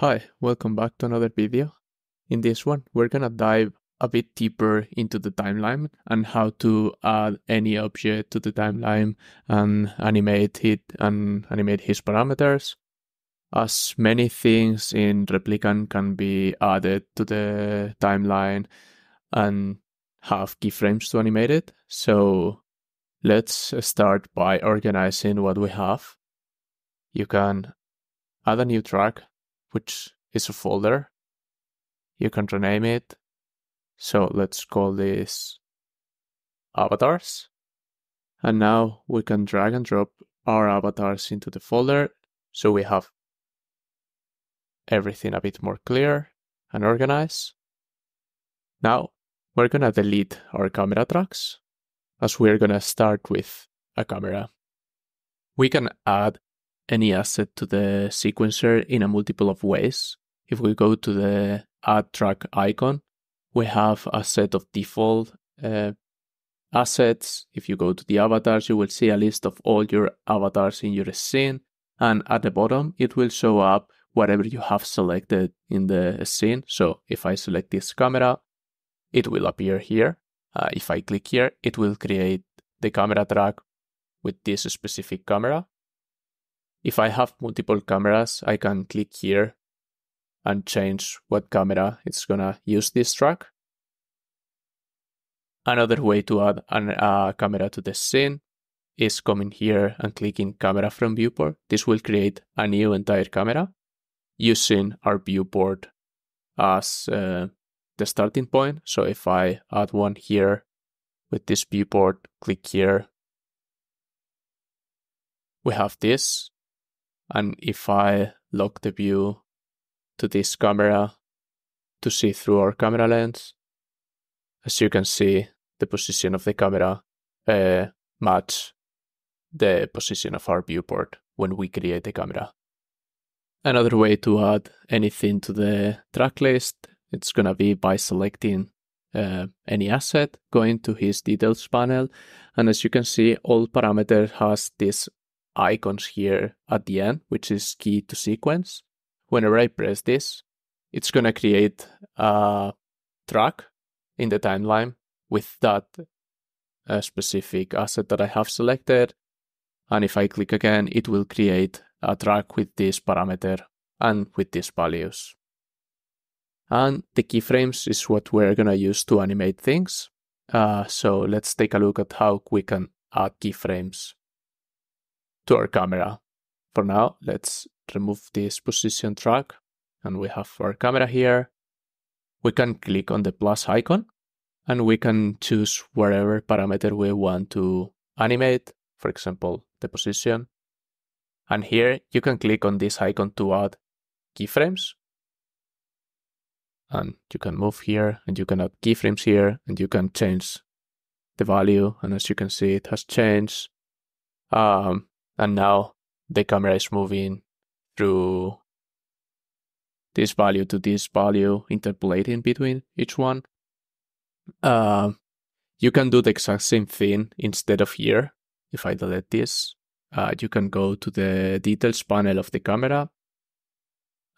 Hi, welcome back to another video. In this one, we're gonna dive a bit deeper into the timeline and how to add any object to the timeline and animate it and animate his parameters. As many things in Replicant can be added to the timeline and have keyframes to animate it. So let's start by organizing what we have. You can add a new track, which is a folder. You can rename it. So let's call this avatars. And now we can drag and drop our avatars into the folder. So we have everything a bit more clear and organized. Now we're gonna delete our camera tracks, as we're gonna start with a camera. We can add any asset to the sequencer in a multiple of ways. If we go to the add track icon, we have a set of default assets. If you go to the avatars, you will see a list of all your avatars in your scene. And at the bottom, it will show up whatever you have selected in the scene. So if I select this camera, it will appear here. If I click here, it will create the camera track with this specific camera. If I have multiple cameras, I can click here and change what camera it's gonna use this track. Another way to add a camera to the scene is coming here and clicking camera from viewport. This will create a new entire camera using our viewport as the starting point. So if I add one here with this viewport, click here, we have this. And if I lock the view to this camera to see through our camera lens, as you can see, the position of the camera matches the position of our viewport when we create the camera. Another way to add anything to the track list, it's going to be by selecting any asset, going to his details panel, and as you can see, all parameters has this icons here at the end, which is key to sequence. Whenever I press this, it's going to create a track in the timeline with that specific asset that I have selected. And if I click again, it will create a track with this parameter and with these values. And the keyframes is what we're going to use to animate things. So let's take a look at how we can add keyframes to our camera. For now, let's remove this position track and we have our camera here. We can click on the plus icon and we can choose whatever parameter we want to animate, for example, the position. And here you can click on this icon to add keyframes. And you can move here and you can add keyframes here and you can change the value. And as you can see, it has changed. And now the camera is moving through this value to this value, interpolating between each one. You can do the exact same thing instead of here. If I delete this, you can go to the details panel of the camera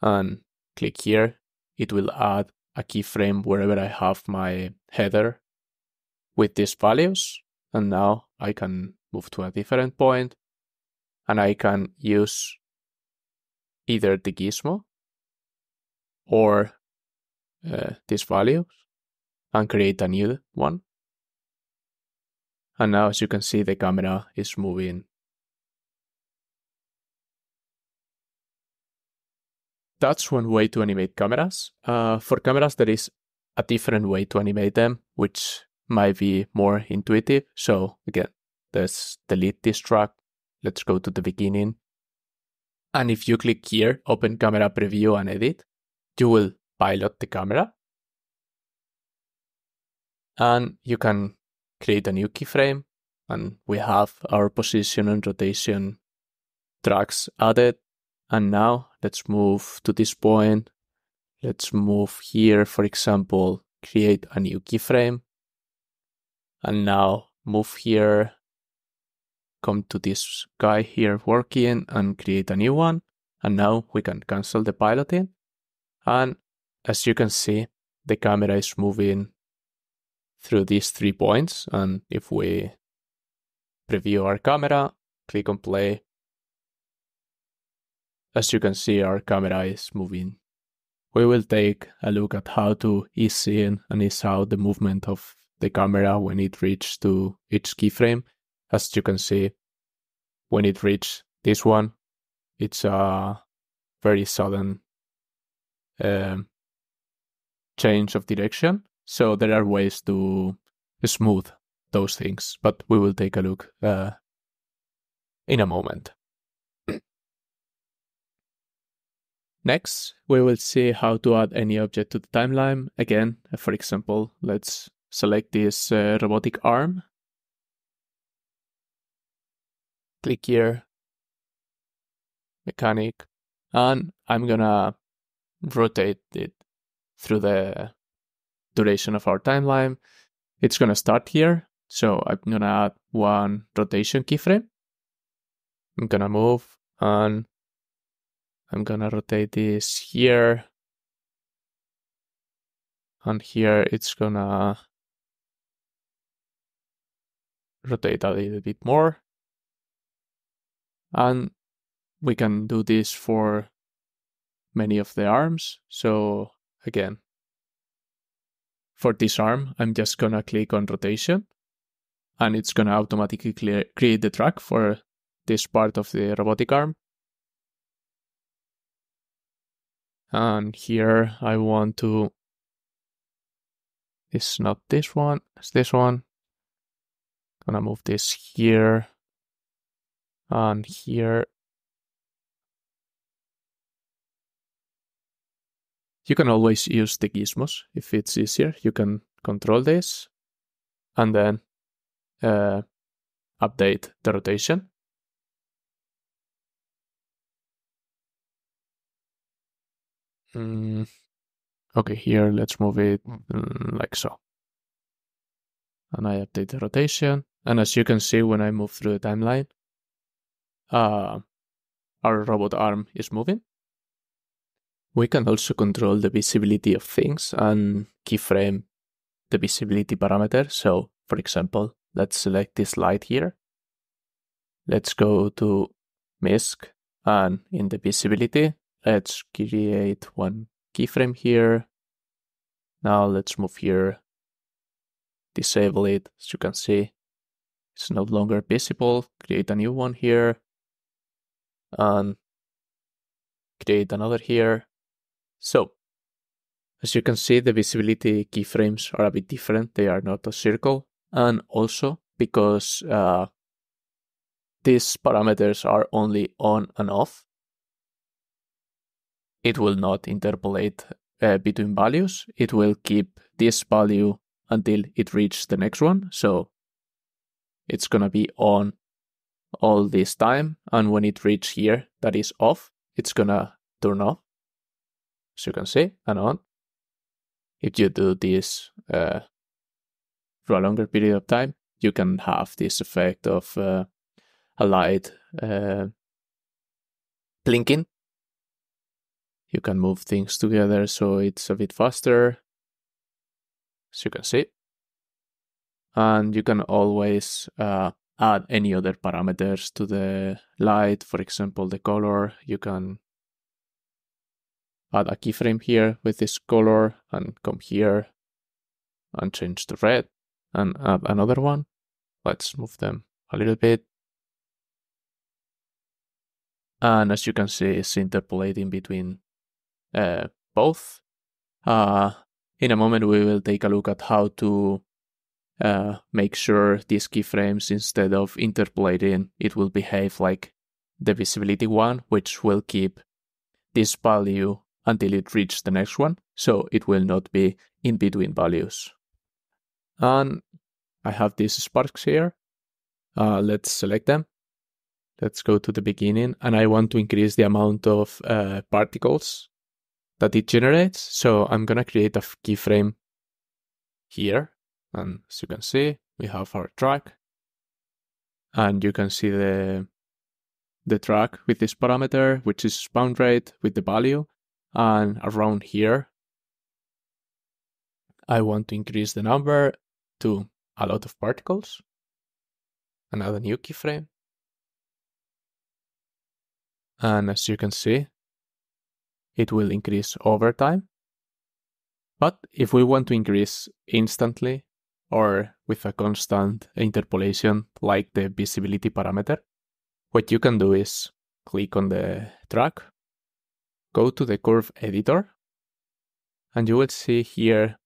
and click here. It will add a keyframe wherever I have my header with these values. And now I can move to a different point. And I can use either the gizmo or these values and create a new one. And now, as you can see, the camera is moving. That's one way to animate cameras. For cameras, there is a different way to animate them, which might be more intuitive. So again, let's delete this track. Let's go to the beginning. And if you click here, open camera preview and edit, you will pilot the camera. And you can create a new keyframe. And we have our position and rotation tracks added. And now let's move to this point. Let's move here, for example, create a new keyframe. And now move here. Come to this guy here working and create a new one. And now we can cancel the piloting And as you can see, the camera is moving through these 3 points. And if we preview our camera, click on play, as you can see, our camera is moving. We will take a look at how to ease in and ease out the movement of the camera when it reaches to each keyframe. As you can see, when it reaches this one, it's a very sudden change of direction. So there are ways to smooth those things, but we will take a look in a moment. Next, we will see how to add any object to the timeline. Again, for example, let's select this robotic arm. Click here, mechanic, and I'm gonna rotate it through the duration of our timeline. It's gonna start here, so I'm gonna add one rotation keyframe. I'm gonna move, and I'm gonna rotate this here, and here it's gonna rotate a little bit more. And we can do this for many of the arms. So again, for this arm, I'm just gonna click on rotation, and it's gonna automatically create the track for this part of the robotic arm. And here I want to, it's not this one, it's this one. Gonna move this here and here. You can always use the gizmos if it's easier. You can control this and then update the rotation. Okay, here let's move it like so. And I update the rotation. And as you can see, when I move through the timeline, our robot arm is moving. We can also control the visibility of things and keyframe the visibility parameter. So, for example, let's select this light here. Let's go to MISC, and in the visibility, let's create one keyframe here. Now let's move here, disable it. As you can see, it's no longer visible. Create a new one here, and create another here. So, as you can see, the visibility keyframes are a bit different. They are not a circle. And also, because these parameters are only on and off, it will not interpolate between values. It will keep this value until it reaches the next one. So it's going to be on all this time. And when it reaches here, that is off, it's going to turn off. As you can see, and on. If you do this for a longer period of time, you can have this effect of a light blinking. You can move things together so it's a bit faster, as you can see. And you can always add any other parameters to the light, for example, the color. You can add a keyframe here with this color and come here and change to red and add another one. Let's move them a little bit. And as you can see, it's interpolating between both. In a moment, we will take a look at how to make sure these keyframes, instead of interpolating, it will behave like the visibility one, which will keep this value until it reaches the next one. So it will not be in between values. And I have these sparks here. Let's select them. Let's go to the beginning, and I want to increase the amount of particles that it generates. So I'm going to create a keyframe here. And as you can see, we have our track. And you can see the track with this parameter, which is bound rate with the value. and around here I want to increase the number to a lot of particles. Another new keyframe. And as you can see, it will increase over time. But if we want to increase instantly or with a constant interpolation like the visibility parameter, what you can do is click on the track, go to the curve editor, and you will see here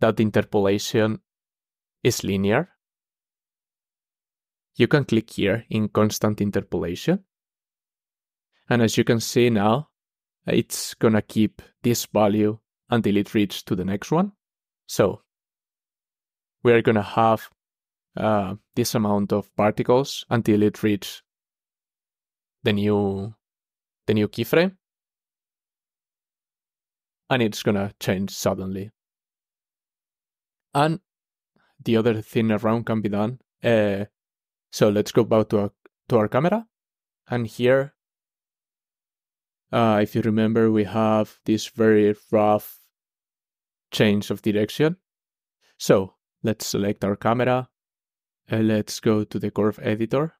that interpolation is linear. You can click here in constant interpolation. And as you can see now, it's gonna keep this value until it reaches to the next one. So we're gonna have this amount of particles until it reaches the new keyframe. And it's gonna change suddenly. And the other thing around can be done. So let's go back to our camera. And here, if you remember, we have this very rough change of direction. So let's select our camera. Let's go to the curve editor.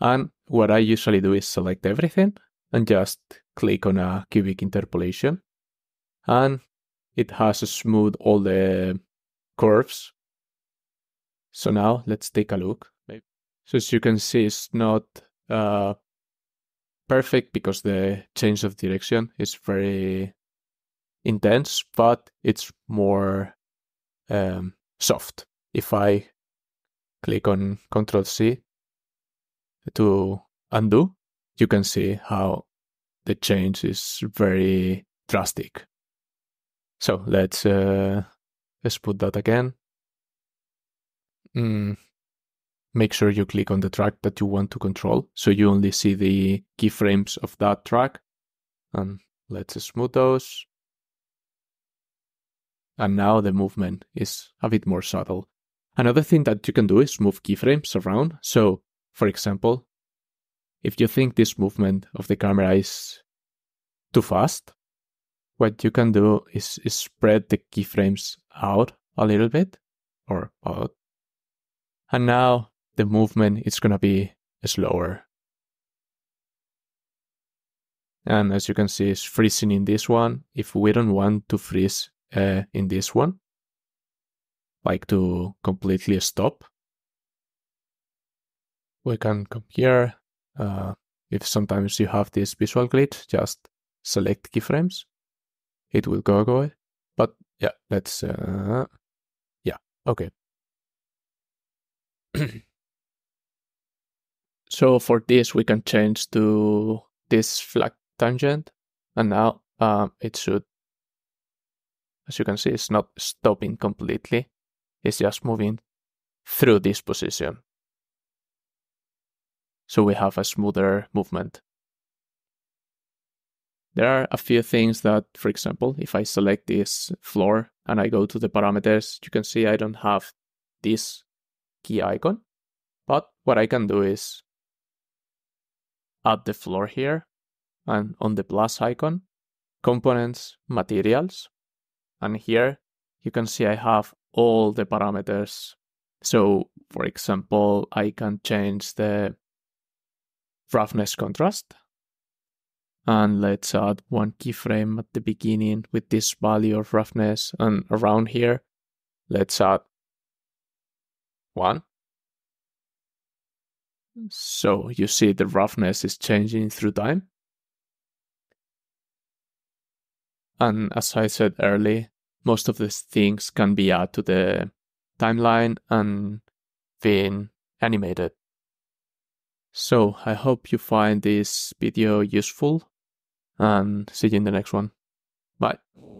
And what I usually do is select everything and just click on a cubic interpolation. And it has smoothed all the curves. So now let's take a look. So as you can see, it's not perfect because the change of direction is very intense, but it's more soft. If I click on Ctrl+C to undo, you can see how the change is very drastic. So let's put that again. Make sure you click on the track that you want to control, so you only see the keyframes of that track. And let's smooth those. And now the movement is a bit more subtle. Another thing that you can do is move keyframes around. So, for example, if you think this movement of the camera is too fast, what you can do is spread the keyframes out a little bit, or out. And now the movement is going to be slower. And as you can see, it's freezing in this one. If we don't want to freeze in this one, like to completely stop, we can come here. If sometimes you have this visual glitch, just select keyframes. It will go away. But yeah, let's... yeah, okay. So for this, we can change to this flag tangent, and now it should, as you can see, it's not stopping completely. It's just moving through this position. So we have a smoother movement. There are a few things that, for example, if I select this floor and I go to the parameters, you can see I don't have this key icon, but what I can do is add the floor here, and on the plus icon, components, materials, and here you can see I have all the parameters. So for example, I can change the roughness contrast, and let's add one keyframe at the beginning with this value of roughness, and around here let's add one. So you see the roughness is changing through time. And as I said earlier, most of these things can be added to the timeline and being animated. So I hope you find this video useful, and see you in the next one. Bye.